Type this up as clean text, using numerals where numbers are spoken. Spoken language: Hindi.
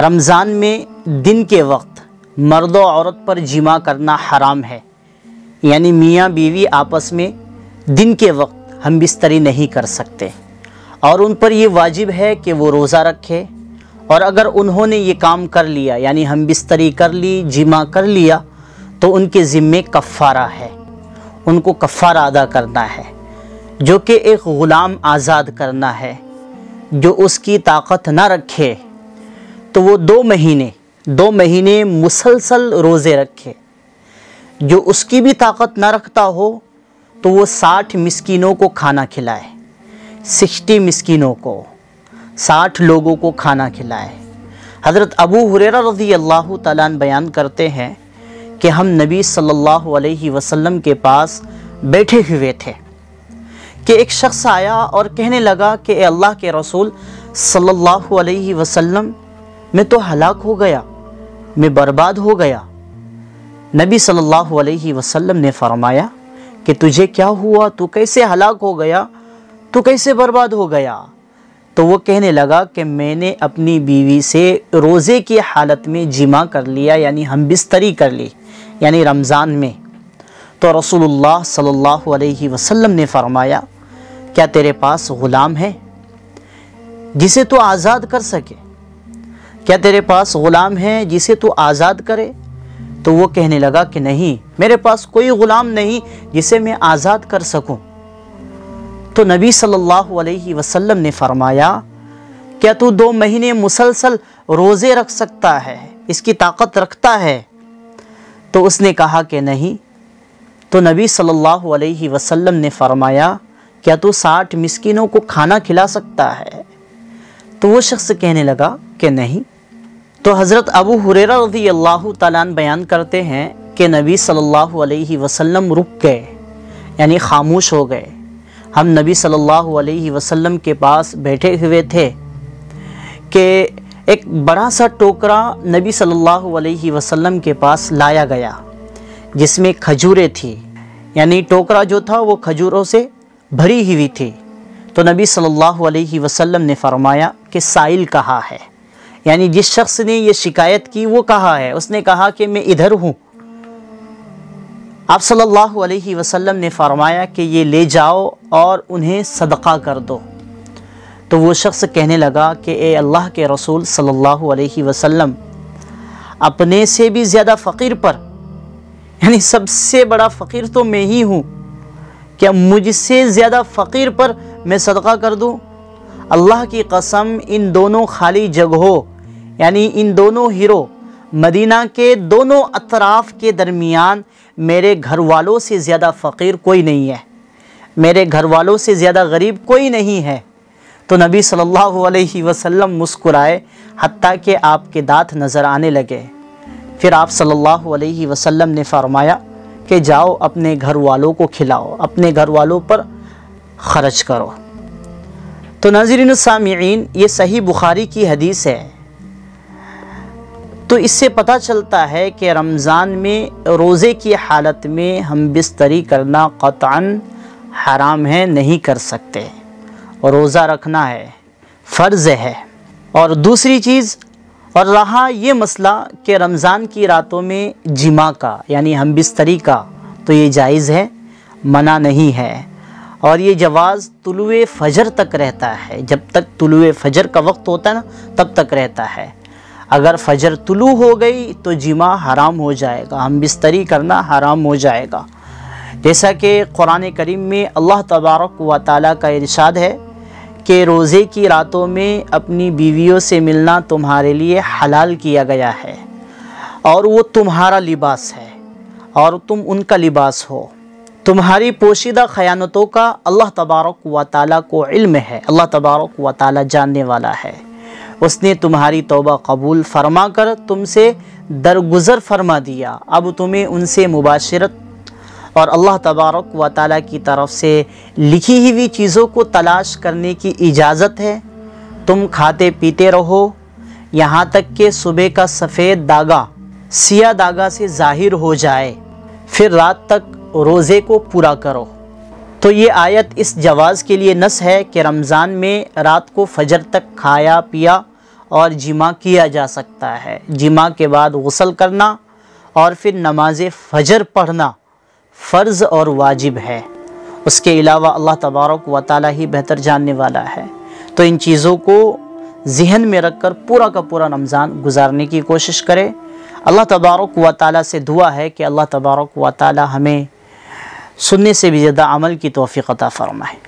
रमज़ान में दिन के वक्त मर्द और औरत पर जिमा करना हराम है, यानी मियाँ बीवी आपस में दिन के वक्त हम्बिस्तरी नहीं कर सकते और उन पर यह वाजिब है कि वो रोज़ा रखे। और अगर उन्होंने ये काम कर लिया, यानी हम्बिस्तरी कर ली, जिमा कर लिया, तो उनके ज़िम्मे कफ़ारा है, उनको कफ़ारा अदा करना है, जो कि एक ग़ुलाम आज़ाद करना है जो उसकी ताकत ना रखे तो वो 2 महीने मुसलसल रोज़े रखे। जो उसकी भी ताकत ना रखता हो तो वो 60 मिस्किनों को खाना खिलाए, 60 मिस्किनों को, 60 लोगों को खाना खिलाए। हज़रत अबू हुरैरा रज़ी अल्लाह तआला अन्हु बयान करते हैं कि हम नबी सल्लल्लाहु अलैहि वसल्लम के पास बैठे हुए थे कि एक शख्स आया और कहने लगा कि ए अल्लाह के रसूल सल्लल्लाहु अलैहि वसल्लम, मैं तो हलाक हो गया, मैं बर्बाद हो गया। नबी सल्लल्लाहु अलैहि वसल्लम ने फरमाया कि तुझे क्या हुआ, तू कैसे हलाक हो गया, तू कैसे बर्बाद हो गया। तो वो कहने लगा कि मैंने अपनी बीवी से रोज़े की हालत में जिमा कर लिया, यानी हम्बिस्तरी कर ली, यानी रमज़ान में। तो रसूलुल्लाह सल्लल्लाहु अलैहि वसल्लम ने फरमाया क्या तेरे पास ग़ुलाम है जिसे तू आज़ाद कर सके, क्या तेरे पास ग़ुलाम है जिसे तू आज़ाद करे। तो वो कहने लगा कि नहीं, मेरे पास कोई ग़ुलाम नहीं जिसे मैं आज़ाद कर सकूं। तो नबी सल्लल्लाहु अलैहि वसल्लम ने फरमाया क्या तू 2 महीने मुसलसल रोज़े रख सकता है, इसकी ताकत रखता है। तो उसने कहा कि नहीं। तो नबी सल्लल्लाहु अलैहि वसल्लम ने फरमाया क्या तू 60 मिस्किनों को खाना खिला सकता है। तो वो शख्स कहने लगा कि नहीं। तो हज़रत अबू हुरैरा रज़ी अल्लाह तआला अन्हु बयान करते हैं कि नबी सल्लल्लाहु अलैहि वसल्लम रुक गए, यानी खामोश हो गए। हम नबी सल्लल्लाहु अलैहि वसल्लम के पास बैठे हुए थे कि एक बड़ा सा टोकरा नबी सल्लल्लाहु अलैहि वसल्लम के पास लाया गया जिसमें खजूरें थी, यानी टोकरा जो था वो खजूरों से भरी हुई थी। तो नबी सल्लल्लाहु अलैहि वसल्लम ने फरमाया कि साइल कहा है, यानी जिस शख्स ने ये शिकायत की वो कहा है, उसने कहा कि मैं इधर हूँ। आप सल्लल्लाहु अलैहि वसल्लम ने फरमाया कि ये ले जाओ और उन्हें सदका कर दो। तो वो शख्स कहने लगा कि ए अल्लाह के रसूल सल्लल्लाहु अलैहि वसल्लम, अपने से भी ज़्यादा फ़कीर पर, यानी सबसे बड़ा फ़कीर तो मैं ही हूँ, क्या मुझसे ज़्यादा फ़कीर पर मैं सदका कर दूँ। अल्लाह की कसम, इन दोनों खाली जगहों, यानी इन दोनों हीरो मदीना के दोनों अतराफ़ के दरमियान मेरे घर वालों से ज़्यादा फ़कीर कोई नहीं है, मेरे घर वालों से ज़्यादा गरीब कोई नहीं है। तो नबी सल्लल्लाहु अलैहि वसल्लम मुस्कुराए हत्ता कि आपके दांत नज़र आने लगे। फिर आप सल्लल्लाहु अलैहि वसल्लम ने फरमाया कि जाओ अपने घर वालों को खिलाओ, अपने घर वालों पर खर्च करो। तो नाज़रीन सामीईन, ये सही बुखारी की हदीस है। तो इससे पता चलता है कि रमज़ान में रोज़े की हालत में हम्बिस्तरी करना क़तअन हराम है, नहीं कर सकते, और रोज़ा रखना है, फ़र्ज़ है। और दूसरी चीज़, और रहा ये मसला कि रमज़ान की रातों में जिमा का, यानी हम्बिस्तरी का, तो ये जायज़ है, मना नहीं है। और ये जवाज़ तुलुए फ़जर तक रहता है, जब तक तुलुए फ़जर का वक्त होता है ना तब तक रहता है। अगर फ़जर तुलू हो गई तो जिमा हराम हो जाएगा, हम्बिस्तरी करना हराम हो जाएगा। जैसा कि कुरान करीम में अल्लाह तबारक व तआला का इरशाद है कि रोज़े की रातों में अपनी बीवियों से मिलना तुम्हारे लिए हलाल किया गया है, और वो तुम्हारा लिबास है और तुम उनका लिबास हो। तुम्हारी पोशीदा खयानतों का अल्लाह तबारक व तआला को इल्म है, अल्लाह तबारक व तआला जानने वाला है। उसने तुम्हारी तौबा कबूल फरमा कर तुमसे दरगुजर फरमा दिया, अब तुम्हें उनसे मुबाशरत और अल्लाह तबारक व तआला की तरफ से लिखी हुई चीज़ों को तलाश करने की इजाज़त है। तुम खाते पीते रहो यहाँ तक कि सुबह का सफ़ेद धागा सियाह धागा से ज़ाहिर हो जाए, फिर रात तक रोज़े को पूरा करो। तो ये आयत इस जवाज़ के लिए नस है कि रमज़ान में रात को फजर तक खाया पिया और जिमा किया जा सकता है। जिमा के बाद गुस्ल करना और फिर नमाज फजर पढ़ना फ़र्ज़ और वाजिब है। उसके अलावा अल्लाह तबारक व तआला ही बेहतर जानने वाला है। तो इन चीज़ों को जहन में रखकर पूरा का पूरा रमज़ान गुजारने की कोशिश करें। अल्लाह तबारक व तआला से दुआ है कि अल्लाह तबारक व तआला हमें सुनने से भी ज़्यादा अमल की तौफ़ीक़ अता फ़रमाए।